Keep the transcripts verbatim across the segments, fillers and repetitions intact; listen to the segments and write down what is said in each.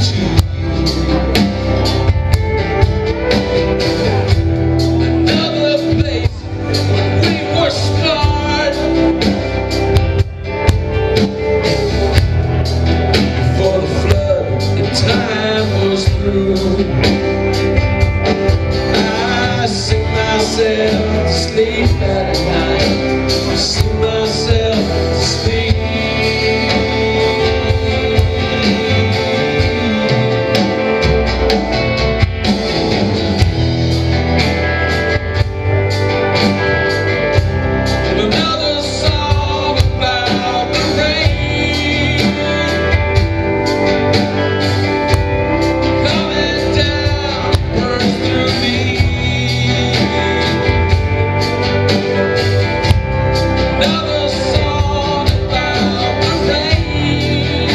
Sleep at night, I see myself sleep. Another song about the rain coming down, burns through me. Another song about the rain, oh,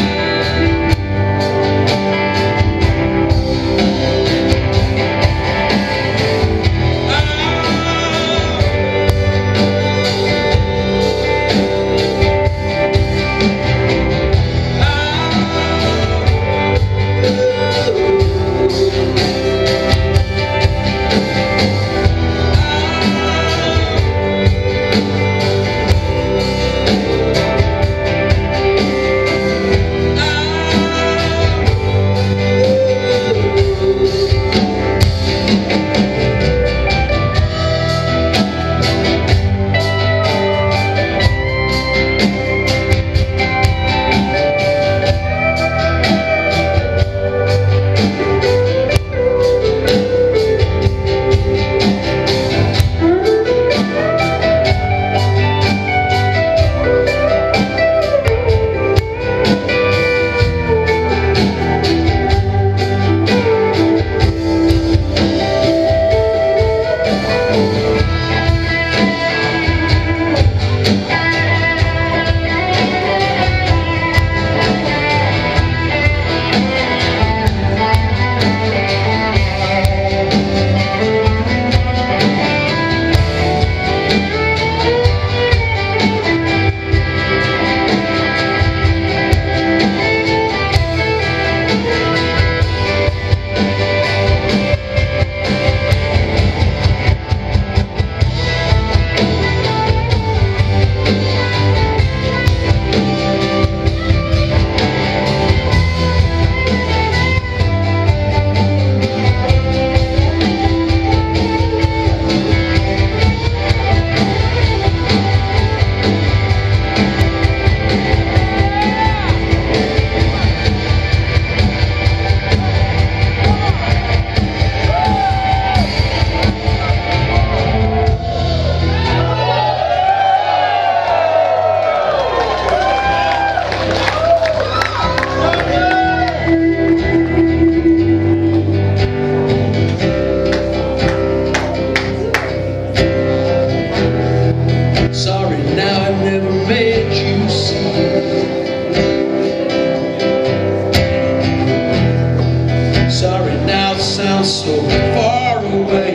oh, so far away.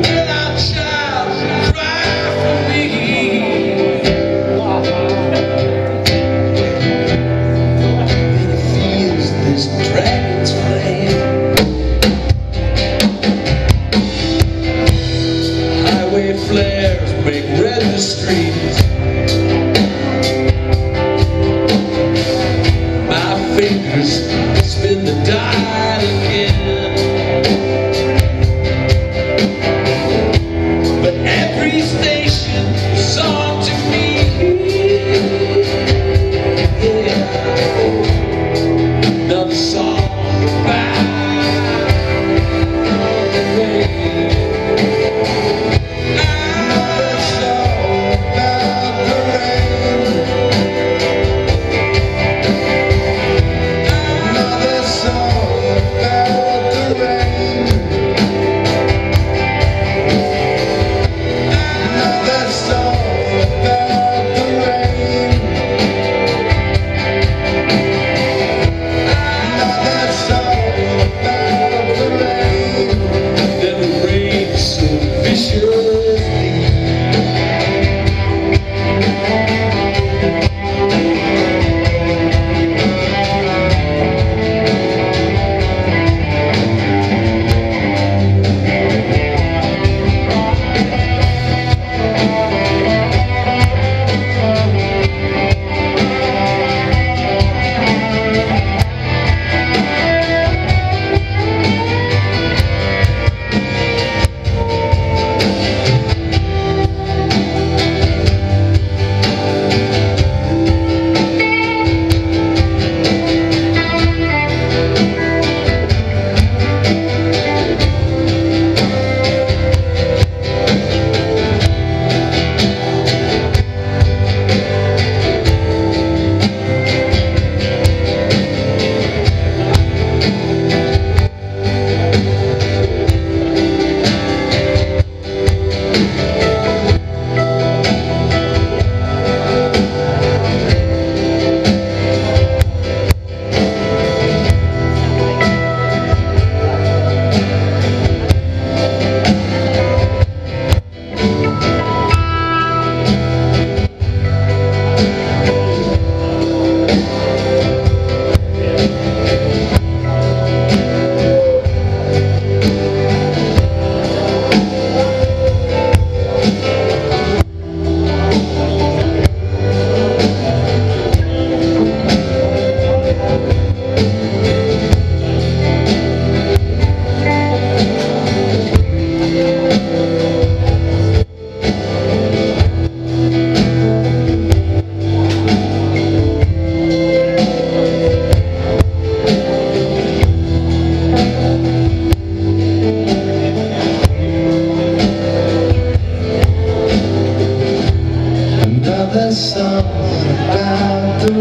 Will our child cry for me? And it feels this dragon's flame. Highway flares make red the streets. Fingers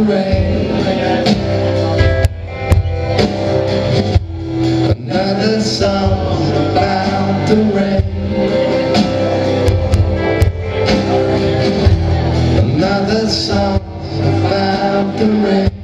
the rain. Another song about the rain. Another song about the rain.